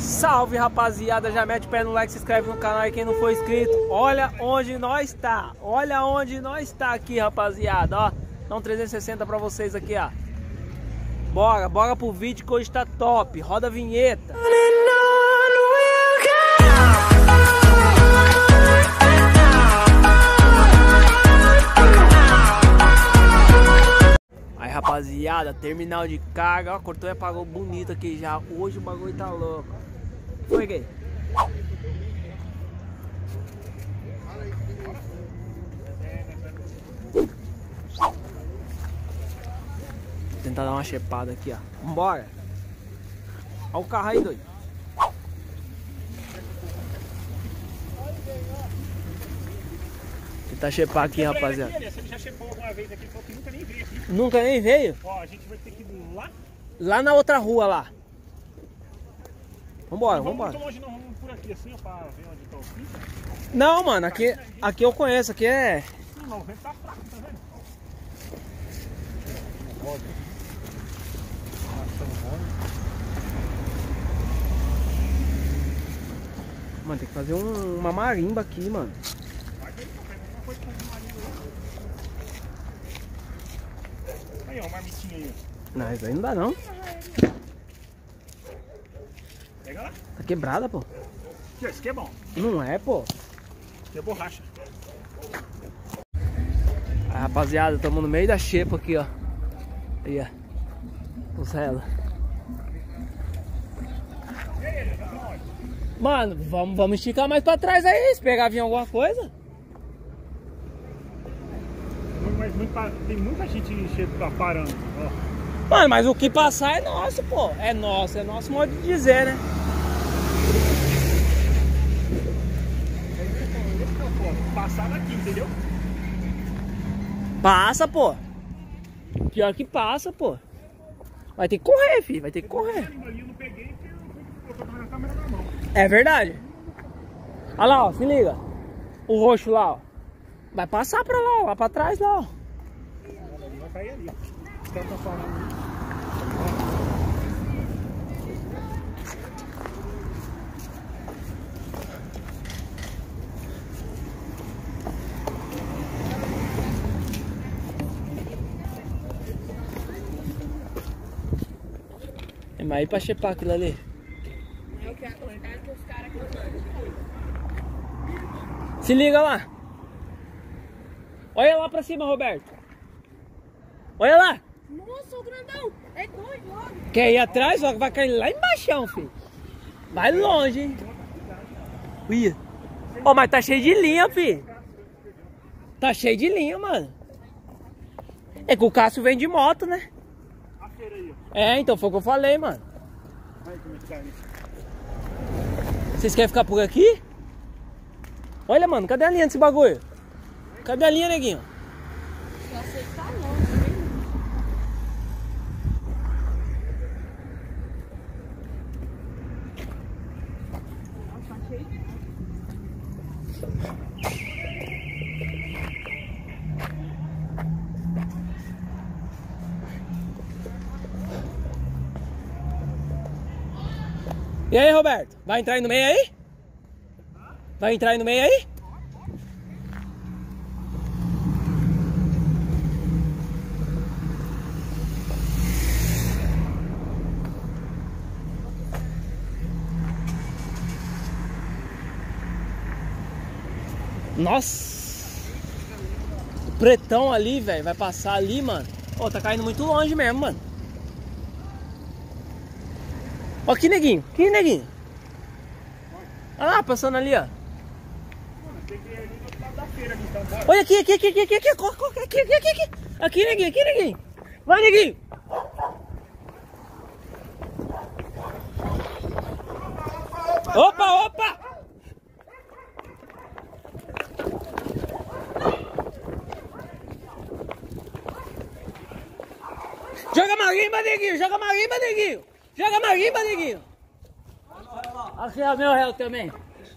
Salve, rapaziada, já mete o pé no like, se inscreve no canal e quem não for inscrito, olha onde nós tá, aqui, rapaziada, ó, dá um 360 pra vocês aqui, ó. Bora pro vídeo que hoje tá top, roda a vinheta. Aí, rapaziada, terminal de carga, ó, cortou e apagou bonito aqui já, hoje o bagulho tá louco. Foi gay. Vou tentar dar uma chepada aqui, ó. Vambora. Olha o carro aí, doido. Tentar chepar aqui, rapaziada. Você já chepou alguma vez aqui, só que nunca nem veio aqui. Nunca nem veio? Ó, a gente vai ter que ir lá. Lá na outra rua, lá. Vambora, vambora. Não, vamos por aqui assim, ó, pra ver onde tá o pico. Não, mano, aqui eu conheço, aqui é... Não, o vento tá fraco, tá vendo? Mano, tem que fazer uma marimba aqui, mano. Aí, ó, uma marmitinha aí. Não, isso aí não dá, não. Tá quebrada, pô. Isso aqui é bom. Não é, pô. Isso é borracha. Aí, rapaziada, estamos no meio da xepa aqui, ó. Aí, ó. Os relos. Mano, vamos esticar mais pra trás aí. Se pegar vinha alguma coisa. Mas tem muita gente em xepa parando, ó. Mano, mas o que passar é nosso, pô. É nosso modo de dizer, né? Passar daqui, entendeu? Passa, pô. Pior que passa, pô. Vai ter que correr, filho. Vai ter que correr. É verdade. Olha lá, ó. Se liga. O roxo lá, ó. Vai passar pra lá, ó. Lá pra trás, lá, ó. Vai cair ali. É mais pra chepar aquilo ali. É o que acontece com os caras aqui. Se liga lá. Olha lá pra cima, Roberto. Olha lá. Nossa, o grandão, é doido, logo. Quer ir atrás, ó, vai cair lá embaixo, filho. Vai longe, hein. Ui. Ó, mas tá cheio de linha, filho. Tá cheio de linha, mano. É que o Cássio vem de moto, né? É, então foi o que eu falei, mano. Vocês querem ficar por aqui? Olha, mano, cadê a linha desse bagulho? Cadê a linha, neguinho? Eu sei que tá longe. E aí, Roberto? Vai entrar aí no meio aí? Vai entrar aí no meio aí? Nossa! O pretão ali, velho, vai passar ali, mano. Ó, tá caindo muito longe mesmo, mano. Ó, que neguinho, Olha lá, passando ali, ó. Olha aqui, aqui, neguinho, Vai, neguinho. Opa, Joga marimba, neguinho, Joga marimba, neguinho! Aqui é o meu réu também.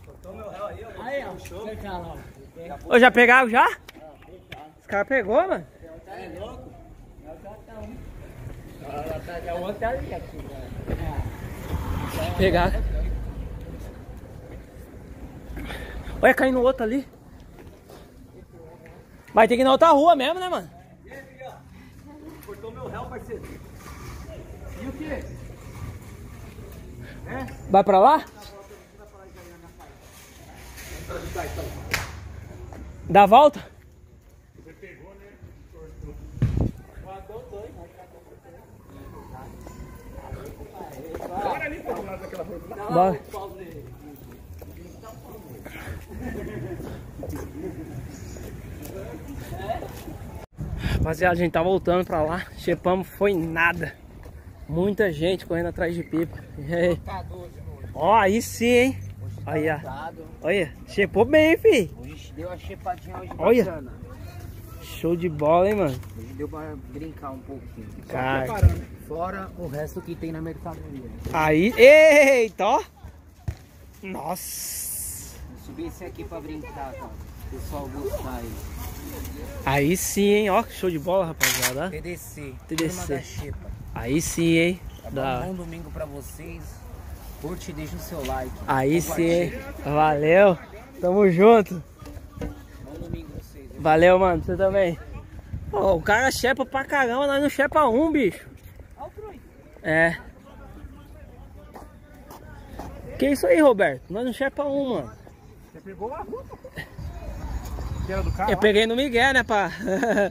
Botou meu réu aí, ó. Aí, ó. Ô, já pegaram já? Os caras pegou, mano. É louco? O outro tá ali aqui, velho. Pegaram. Olha, caindo outro ali. Mas tem que ir na outra rua mesmo, né, mano? Cortou meu réu, parceiro. E o que? É? Vai pra lá? Dá a volta? Você pegou, né? Bora ali pro lado daquela rua. Bora. Rapaziada, a gente tá voltando pra lá. Chepamos, foi nada. Muita gente correndo atrás de pipa. Aí. Ó, aí sim, hein? Tá olha, olha, chepou bem, fi. Hoje deu a chepadinha hoje. Olha, bacana. Show de bola, hein, mano? Hoje deu pra brincar um pouquinho. Cara. Fora o resto que tem na mercadoria. Aí, eita, ó. Nossa. Vou subir esse aqui pra brincar, cara. O pessoal gostar aí. Aí sim, hein, ó, show de bola, rapaziada. TDC. Da xepa. Aí sim, hein. Tá bom, da... Bom domingo pra vocês. Curte e deixa o seu like. Aí sim, hein. Valeu. Tamo junto. Bom domingo pra vocês. Hein? Valeu, mano. Você também. Pô, o cara xepa pra caramba, nós não xepa um, bicho. É. Que isso aí, Roberto? Nós não xepa um, mano. Você pegou a roupa? Do carro, eu peguei no Miguel, né, pá? Aqui, ó.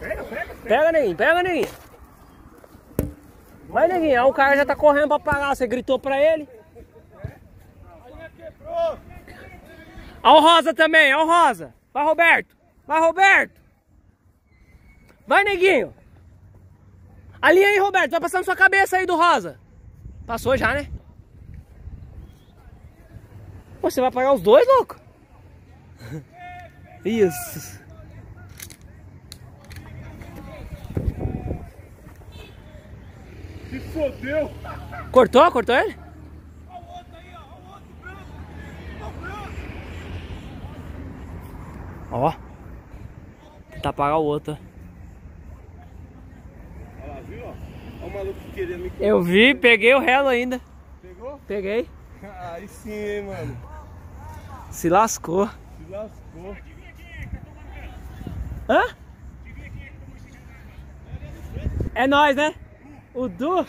Pega, neguinho, pega, neguinho. Vai, neguinho, o cara já tá correndo pra parar. Você gritou pra ele. Ó o Rosa também, ó o Rosa. Vai, Roberto. Vai, Roberto. Vai, neguinho. Ali aí, Roberto, vai passando sua cabeça aí do Rosa. Passou já, né? Você vai pagar os dois, louco? Isso. Se fodeu. Cortou? Cortou ele? Olha o outro aí, ó. Olha o outro branco. Olha o branco. Ó. Tentar pagar o outro. Olha lá, viu? Olha o maluco que queria me... Eu vi, peguei o relo ainda. Pegou? Peguei. Aí sim, hein, mano. Se lascou. Se lascou. Hã? É nós, né? O Du?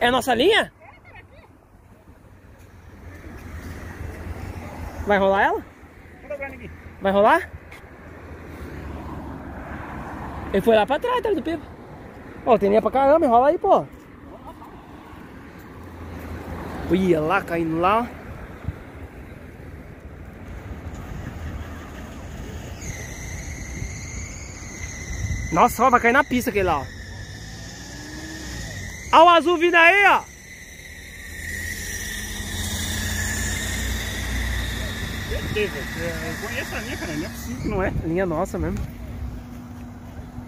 É a nossa linha? Vai rolar ela? Vai rolar? Ele foi lá pra trás, atrás do pipo. Ó, tem linha pra caramba, enrola aí, pô. Olha lá, caindo lá. Nossa, ó, vai cair na pista aquele lá, ó. Olha o azul vindo aí, ó. Eu conheço a linha, cara. Não é possível, não é? Linha nossa mesmo.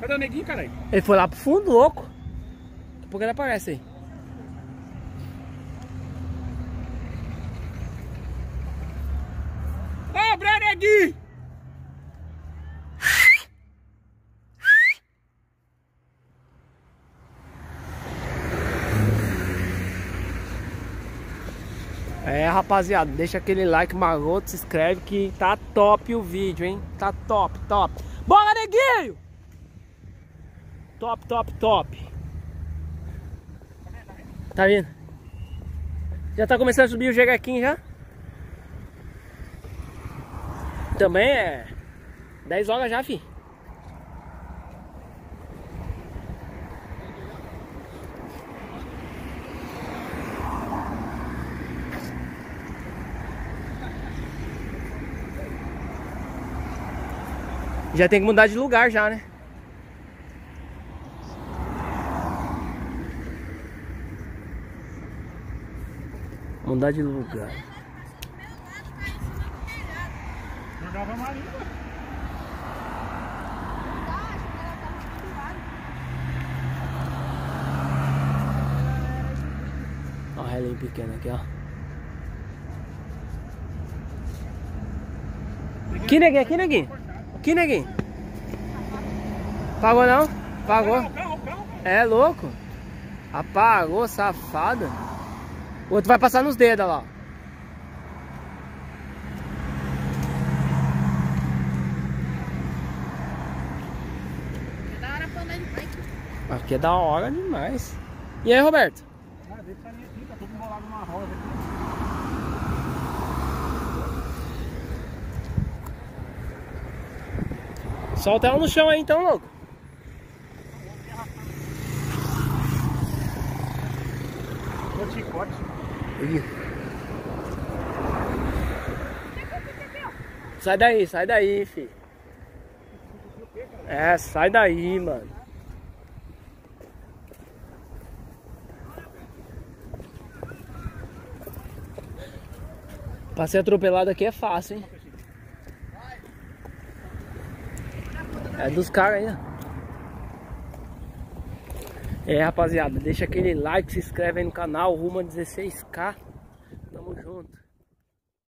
Cadê o neguinho, caralho? Ele foi lá pro fundo, louco. Daqui a pouco ele aparece aí. Aqui. É, rapaziada, deixa aquele like maroto, se inscreve que tá top o vídeo, hein? Tá top, top. Bora, neguinho! Top, top, top. Tá vindo? Já tá começando a subir o jeguequinho já? Também é 10 horas já, fi. Já tem que mudar de lugar já, né? Mudar de lugar. Olha o relinho pequeno aqui, ó. Aqui, neguinho, aqui, neguinho. Aqui, neguinho. Pagou não? Pagou. É louco. Apagou, safada. O outro vai passar nos dedos, olha lá. Aqui é da hora demais. E aí, Roberto? Ah, deixa ali aqui, tá tudo enrolado numa rosa aqui. Solta ela no chão aí então, louco. Tô chicote. Sai daí, filho. É, sai daí, mano. Pra ser atropelado aqui é fácil, hein? É dos caras aí, ó. É, rapaziada, deixa aquele like, se inscreve aí no canal, rumo a 16k. Tamo junto.